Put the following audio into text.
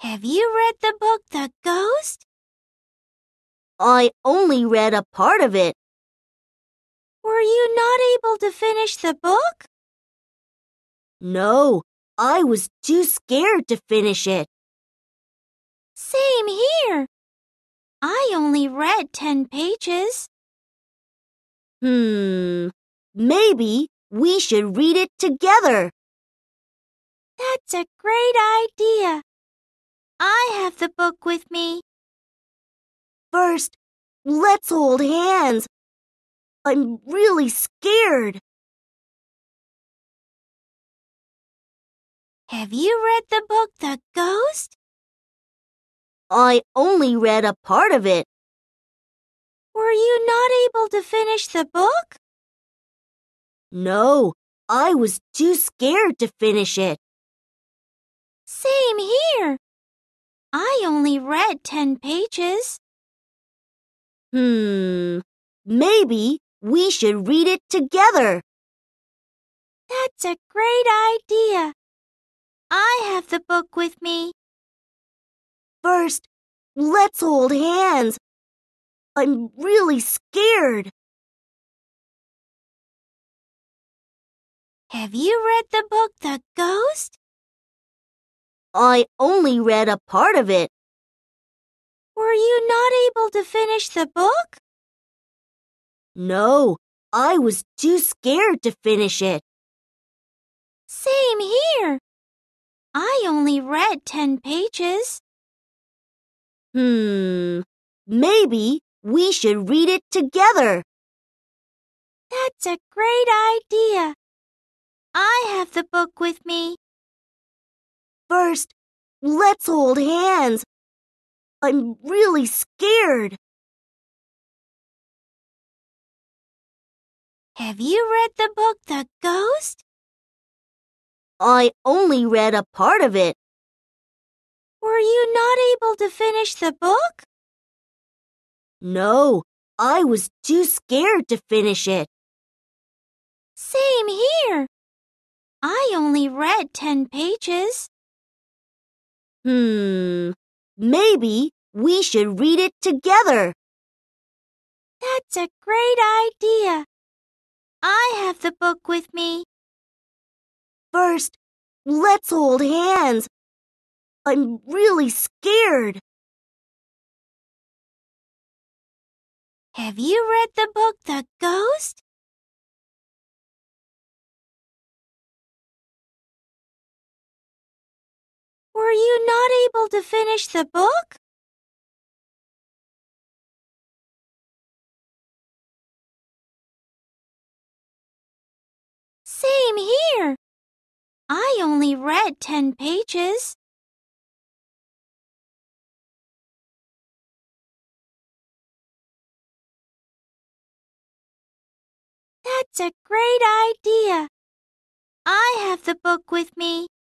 Have you read the book, The Ghost? I only read a part of it. Were you not able to finish the book? No, I was too scared to finish it. Same here. I only read 10 pages. Maybe we should read it together. That's a great idea. I have the book with me. First, let's hold hands. I'm really scared. Have you read the book, The Ghost? I only read a part of it. Were you not able to finish the book? No, I was too scared to finish it. Same here. I only read 10 pages. Maybe we should read it together. That's a great idea. I have the book with me. First, let's hold hands. I'm really scared. Have you read the book, The Ghost? I only read a part of it. Were you not able to finish the book? No, I was too scared to finish it. Same here. I only read 10 pages. Maybe we should read it together. That's a great idea. I have the book with me. First, let's hold hands. I'm really scared. Have you read the book, The Ghost? I only read a part of it. Were you not able to finish the book? No, I was too scared to finish it. Same here. I only read 10 pages. Maybe we should read it together. That's a great idea. I have the book with me. First, let's hold hands. I'm really scared. Have you read the book, The Ghost? Were you not able to finish the book? Same here. I only read 10 pages. That's a great idea. I have the book with me.